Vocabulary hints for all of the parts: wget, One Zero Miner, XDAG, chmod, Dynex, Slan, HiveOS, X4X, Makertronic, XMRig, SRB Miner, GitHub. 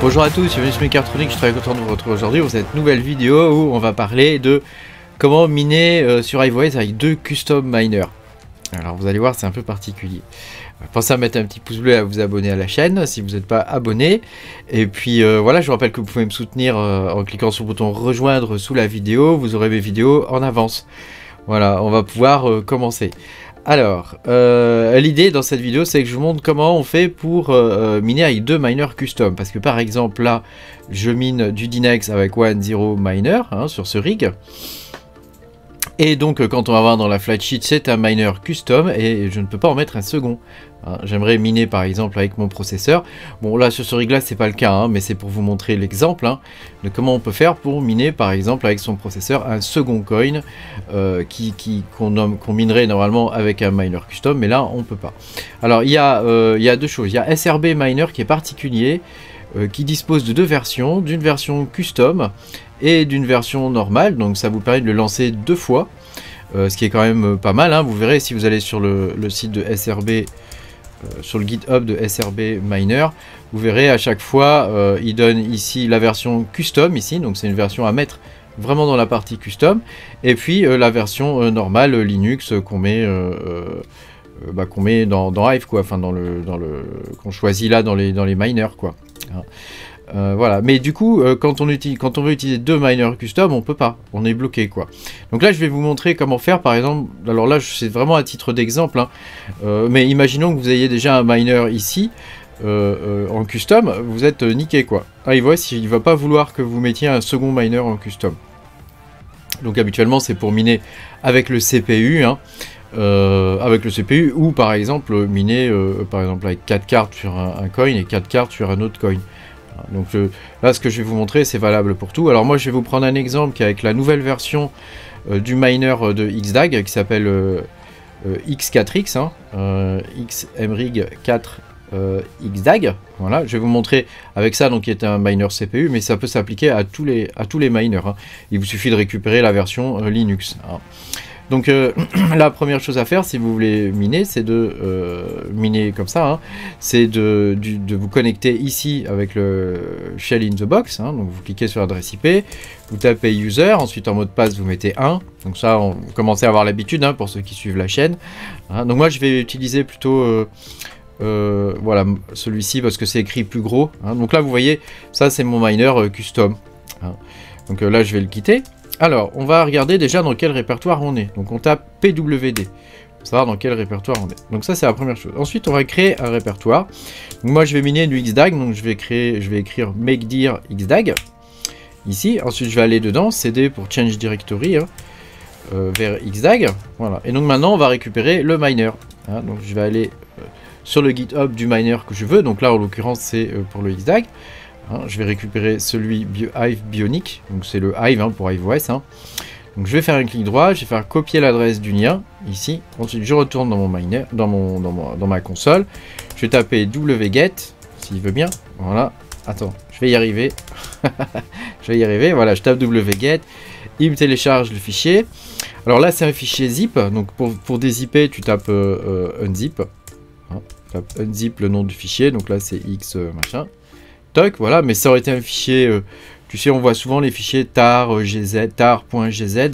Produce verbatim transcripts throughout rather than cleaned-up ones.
Bonjour à tous, bienvenue sur Makertronic, je suis très content de vous retrouver aujourd'hui pour cette nouvelle vidéo où on va parler de comment miner euh, sur HiveOS avec deux custom miners. Alors vous allez voir, c'est un peu particulier. Pensez à mettre un petit pouce bleu et à vous abonner à la chaîne si vous n'êtes pas abonné. Et puis euh, voilà, je vous rappelle que vous pouvez me soutenir euh, en cliquant sur le bouton rejoindre sous la vidéo, vous aurez mes vidéos en avance. Voilà, on va pouvoir euh, commencer. Alors, euh, l'idée dans cette vidéo, c'est que je vous montre comment on fait pour euh, miner avec deux miners custom. Parce que par exemple, là, je mine du Dynex avec One Zero Miner hein, sur ce rig. Et donc, quand on va voir dans la flat sheet, c'est un miner custom et je ne peux pas en mettre un second. Hein, j'aimerais miner par exemple avec mon processeur. Bon, là, sur ce rig-là, c'est pas le cas, hein, mais c'est pour vous montrer l'exemple hein, de comment on peut faire pour miner par exemple avec son processeur un second coin euh, qui, qui, qu'on nomme, qu'on minerait normalement avec un miner custom, mais là, on peut pas. Alors, il y a, euh, il y a deux choses. Il y a S R B Miner qui est particulier, euh, qui dispose de deux versions, d'une version custom et d'une version normale, donc ça vous permet de le lancer deux fois, euh, ce qui est quand même pas mal, hein. Vous verrez si vous allez sur le, le site de S R B, euh, sur le GitHub de S R B Miner, vous verrez à chaque fois, euh, il donne ici la version custom, ici, donc c'est une version à mettre vraiment dans la partie custom, et puis euh, la version euh, normale euh, Linux euh, qu'on met, euh, euh, bah, qu'on met dans, dans Hive, quoi, enfin dans le, dans le, qu'on choisit là dans les, dans les miners, quoi. Hein. Euh, voilà, mais du coup, euh, quand, on utilise, quand on veut utiliser deux miners custom, on peut pas, on est bloqué quoi. Donc là, je vais vous montrer comment faire, par exemple, alors là, c'est vraiment à titre d'exemple, hein, euh, mais imaginons que vous ayez déjà un miner ici, euh, euh, en custom, vous êtes niqué quoi. Ah, il voit s'il va pas vouloir que vous mettiez un second miner en custom. Donc habituellement, c'est pour miner avec le C P U, hein, euh, avec le C P U, ou par exemple, miner euh, par exemple avec quatre cartes sur un, un coin et quatre cartes sur un autre coin. Donc je, là, ce que je vais vous montrer, c'est valable pour tout. Alors moi, je vais vous prendre un exemple qui est avec la nouvelle version euh, du miner euh, de X D A G qui s'appelle euh, euh, X quatre X, hein, euh, X M Rig quatre X D A G. Euh, voilà, je vais vous montrer avec ça, donc qui est un miner C P U, mais ça peut s'appliquer à tous les à tous les miners. Hein. Il vous suffit de récupérer la version euh, Linux. Hein. Donc euh, la première chose à faire si vous voulez miner, c'est de euh, miner comme ça, hein, c'est de, de, de vous connecter ici avec le shell in the box, hein, donc vous cliquez sur l'adresse I P, vous tapez user, ensuite en mot de passe vous mettez un, donc ça on, vous commencez à avoir l'habitude hein, pour ceux qui suivent la chaîne, hein, donc moi je vais utiliser plutôt euh, euh, voilà, celui-ci parce que c'est écrit plus gros, hein, donc là vous voyez, ça c'est mon miner euh, custom, hein, donc euh, là je vais le quitter. Alors, on va regarder déjà dans quel répertoire on est. Donc, on tape P W D pour savoir dans quel répertoire on est. Donc, ça, c'est la première chose. Ensuite, on va créer un répertoire. Donc, moi, je vais miner du X D A G. Donc, je vais, créer, je vais écrire makedir X D A G. Ici. Ensuite, je vais aller dedans. C D pour change directory hein, euh, vers X D A G. Voilà. Et donc, maintenant, on va récupérer le miner. Hein. Donc, je vais aller euh, sur le GitHub du miner que je veux. Donc, là, en l'occurrence, c'est euh, pour le X D A G. Hein, je vais récupérer celui Bio Hive Bionic, donc c'est le Hive hein, pour HiveOS. Hein. Donc je vais faire un clic droit, je vais faire copier l'adresse du lien ici. Ensuite je retourne dans mon miner, dans mon, dans mon dans ma console. Je vais taper wget s'il veut bien. Voilà. Attends, je vais y arriver. je vais y arriver. Voilà, je tape wget. Il me télécharge le fichier. Alors là c'est un fichier zip. Donc pour pour dézipper, tu tapes euh, euh, unzip. Hein, tu tapes unzip le nom du fichier. Donc là c'est x euh, machin. Voilà, mais ça aurait été un fichier, euh, tu sais, on voit souvent les fichiers tar, euh, gz, tar.gz, et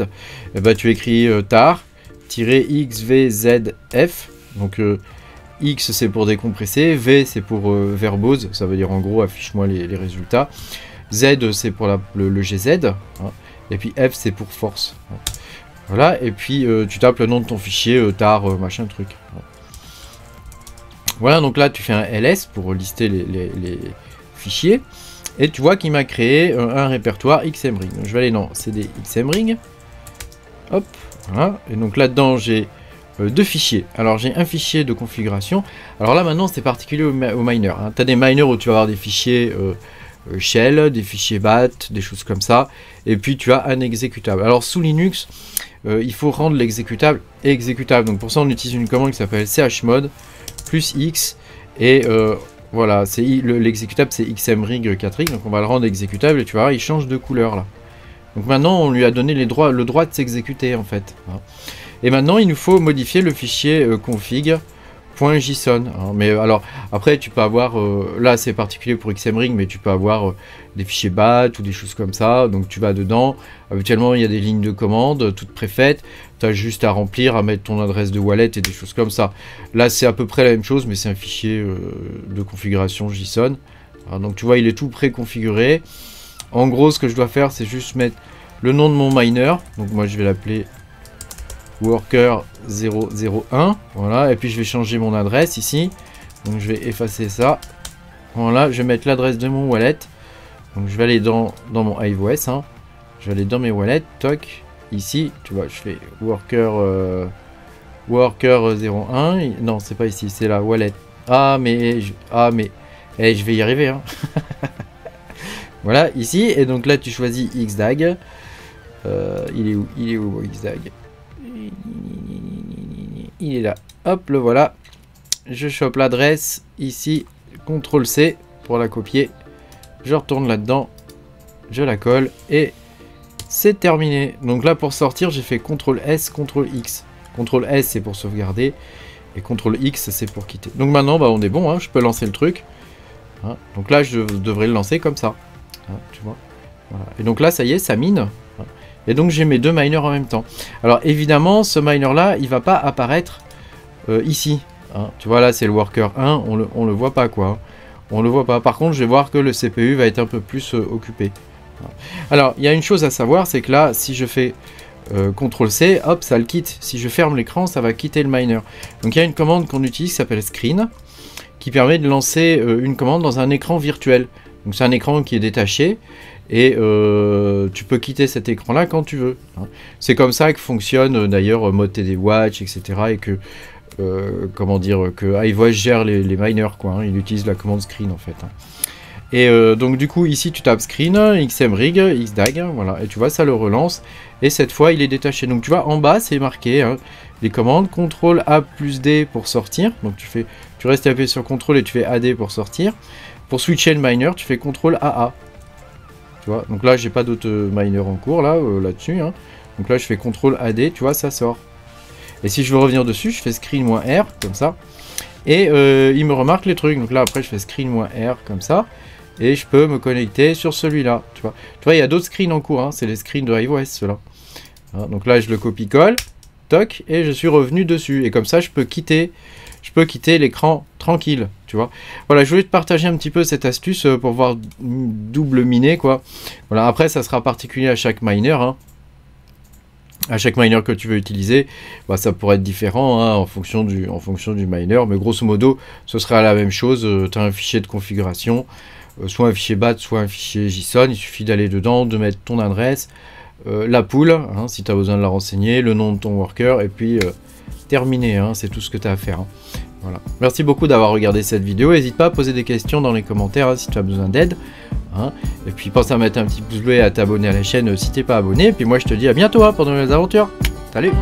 bah, tu écris euh, tar-xvzf, donc euh, x c'est pour décompresser, v c'est pour euh, verbose, ça veut dire en gros affiche-moi les, les résultats, z c'est pour la, le, le gz, hein, et puis f c'est pour force. Hein. Voilà, et puis euh, tu tapes le nom de ton fichier, euh, tar, euh, machin truc. Hein. Voilà, donc là tu fais un ls pour lister les... les, les fichier et tu vois qu'il m'a créé un, un répertoire XMRig. Donc je vais aller dans C D XMRig, hop, voilà. Et donc là dedans j'ai euh, deux fichiers. Alors j'ai un fichier de configuration. Alors là maintenant c'est particulier aux au miners. Hein. Tu as des miners où tu vas avoir des fichiers euh, shell, des fichiers bat, des choses comme ça, et puis tu as un exécutable. Alors sous Linux, euh, il faut rendre l'exécutable exécutable. Donc pour ça on utilise une commande qui s'appelle chmod plus x et euh, voilà, l'exécutable c'est X M Rig quatre X, donc on va le rendre exécutable et tu vois, il change de couleur là. Donc maintenant on lui a donné les droits, le droit de s'exécuter en fait. Et maintenant il nous faut modifier le fichier config. .json. Hein, mais alors après tu peux avoir, euh, là c'est particulier pour XMRig, mais tu peux avoir euh, des fichiers B A T ou des choses comme ça. Donc tu vas dedans, habituellement il y a des lignes de commande toutes préfaites, tu as juste à remplir, à mettre ton adresse de wallet et des choses comme ça. Là c'est à peu près la même chose, mais c'est un fichier euh, de configuration JSON. Alors, donc tu vois, il est tout préconfiguré. En gros, ce que je dois faire, c'est juste mettre le nom de mon miner. Donc moi je vais l'appeler worker zéro zéro un, voilà, et puis je vais changer mon adresse ici, donc je vais effacer ça, voilà, je vais mettre l'adresse de mon wallet, donc je vais aller dans, dans mon HiveOS, hein. Je vais aller dans mes wallets, toc, ici, tu vois, je fais worker, euh, worker zéro un, et, non, c'est pas ici, c'est la wallet, ah, mais, je, ah, mais, eh, je vais y arriver, hein. Voilà, ici, et donc là, tu choisis X D A G, euh, il est où, il est où, X D A G? Il est là, hop, le voilà. Je chope l'adresse ici, contrôle C pour la copier. Je retourne là-dedans, je la colle et c'est terminé. Donc là, pour sortir, j'ai fait contrôle S, contrôle X. contrôle S, c'est pour sauvegarder et contrôle X, c'est pour quitter. Donc maintenant, bah, on est bon, hein, je peux lancer le truc. Hein, donc là, je devrais le lancer comme ça. Hein, tu vois, voilà. Et donc là, ça y est, ça mine. Hein. Et donc j'ai mes deux miners en même temps. Alors évidemment, ce miner là, il va pas apparaître euh, ici. Hein. Tu vois, là c'est le worker un, on le, on le voit pas quoi. On le voit pas. Par contre, je vais voir que le C P U va être un peu plus euh, occupé. Alors il y a une chose à savoir, c'est que là, si je fais euh, contrôle C, hop, ça le quitte. Si je ferme l'écran, ça va quitter le miner. Donc il y a une commande qu'on utilise qui s'appelle screen, qui permet de lancer euh, une commande dans un écran virtuel. Donc c'est un écran qui est détaché. Et euh, tu peux quitter cet écran-là quand tu veux. Hein. C'est comme ça que fonctionne euh, d'ailleurs mode T D Watch, et cetera. Et que euh, comment dire, que HiveOS gère les, les miners, quoi. Hein. Il utilise la commande screen en fait. Hein. Et euh, donc du coup ici tu tapes screen, XMRig, X D A G, voilà. Et tu vois, ça le relance. Et cette fois il est détaché. Donc tu vois, en bas c'est marqué hein, les commandes contrôle A plus D pour sortir. Donc tu fais, tu restes appuyé sur contrôle et tu fais A D pour sortir. Pour switcher le miner, tu fais contrôle A A. Tu vois, donc là j'ai pas d'autres miner en cours là euh, là dessus hein. Donc là je fais contrôle A D, tu vois, ça sort. Et si je veux revenir dessus, je fais screen moins R comme ça et euh, il me remarque les trucs. Donc là après je fais screen moins R comme ça et je peux me connecter sur celui là tu vois, tu vois il y a d'autres screens en cours hein. C'est les screens de HiveOS ceux-là hein, donc là je le copie colle toc et je suis revenu dessus et comme ça je peux quitter je peux quitter l'écran tranquille, tu vois. Voilà, je voulais te partager un petit peu cette astuce pour voir double miner, quoi. Voilà, après, ça sera particulier à chaque miner, hein. À chaque miner que tu veux utiliser, bah, ça pourrait être différent hein, en fonction du, en fonction du miner, mais grosso modo, ce sera la même chose. Tu as un fichier de configuration, soit un fichier B A T, soit un fichier JSON. Il suffit d'aller dedans, de mettre ton adresse, euh, la pool, hein, si tu as besoin de la renseigner, le nom de ton worker, et puis... Euh, terminé, hein, c'est tout ce que tu as à faire. Hein. Voilà. Merci beaucoup d'avoir regardé cette vidéo. N'hésite pas à poser des questions dans les commentaires hein, si tu as besoin d'aide. Hein. Et puis pense à mettre un petit pouce bleu et à t'abonner à la chaîne euh, si t'es pas abonné. Et puis moi je te dis à bientôt hein, pour de nouvelles aventures. Salut!